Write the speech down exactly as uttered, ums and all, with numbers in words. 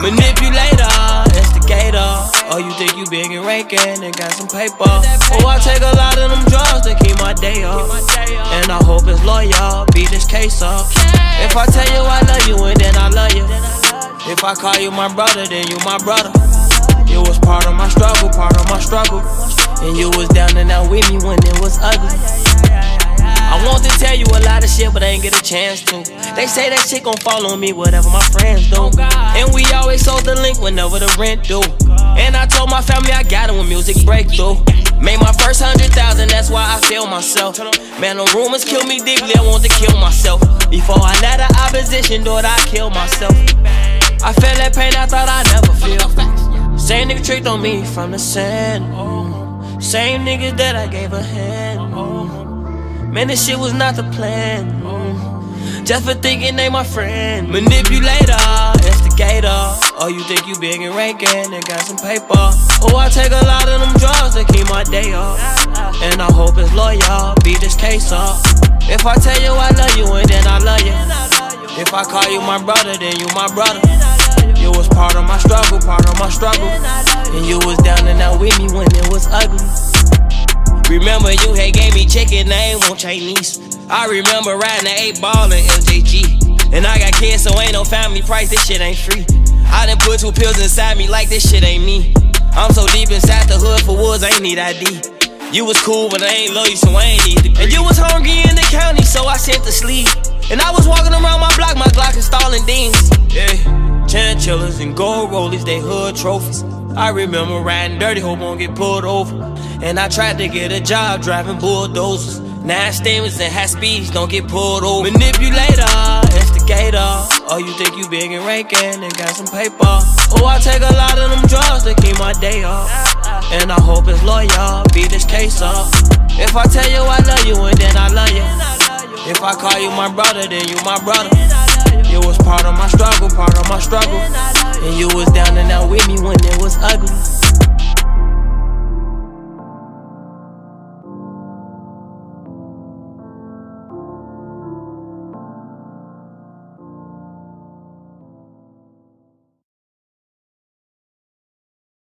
Manipulator, instigator. Oh, you think you big and rankin' and got some paper. Oh, I take a lot of them drugs to keep my day up, and I hope it's loyal, beat this case up. If I tell you I love you and then I love you, if I call you my brother, then you my brother. You was part of my struggle, part of my struggle, and you was down and out with me when it was ugly. I want to tell you a lot of shit, but I ain't get a chance to. They say that shit gon' fall on me, whatever my friends do. And we always sold the link whenever the rent due. And I told my family I got it when music breakthrough. Made my first hundred thousand, that's why I feel myself. Man, the rumors kill me deeply, I want to kill myself. Before I let the opposition do it, I kill myself. I feel that pain I thought I'd never feel. Same nigga tricked on me from the sand. Same niggas that I gave a hand. Man, this shit was not the plan. Mm. Just for thinking they my friend. Manipulator, instigator. Oh, you think you big and rankin' and got some paper. Oh, I take a lot of them drugs to keep my day up, and I hope it's loyal, beat this case up. If I tell you I love you and then I love you, if I call you my brother, then you my brother. You was part of my struggle, part of my struggle, and you was down and out with me when it was ugly. Remember you had gave me chicken, I ain't want Chinese. I remember riding the eight ball in M J G. And I got kids, so ain't no family price, this shit ain't free. I done put two pills inside me like this shit ain't me. I'm so deep inside the hood for woods, I ain't need I D. You was cool, but I ain't love you, so I ain't need degree. And you was hungry in the county, so I sent to sleep. And I was walking around my block, my Glock installing deans. Yeah, chinchillas and gold rollies, they hood trophies. I remember riding dirty, hope I won't get pulled over. And I tried to get a job driving bulldozers. Nine steamers and high speeds, don't get pulled over. Manipulator, instigator. Oh, you think you big and rankin' and got some paper. Oh, I take a lot of them drugs to keep my day up, and I hope it's loyal, beat this case up. If I tell you I love you and then I love you, if I call you my brother, then you my brother. You was part of my struggle, part of my struggle, and you was down and out with me when it was ugly.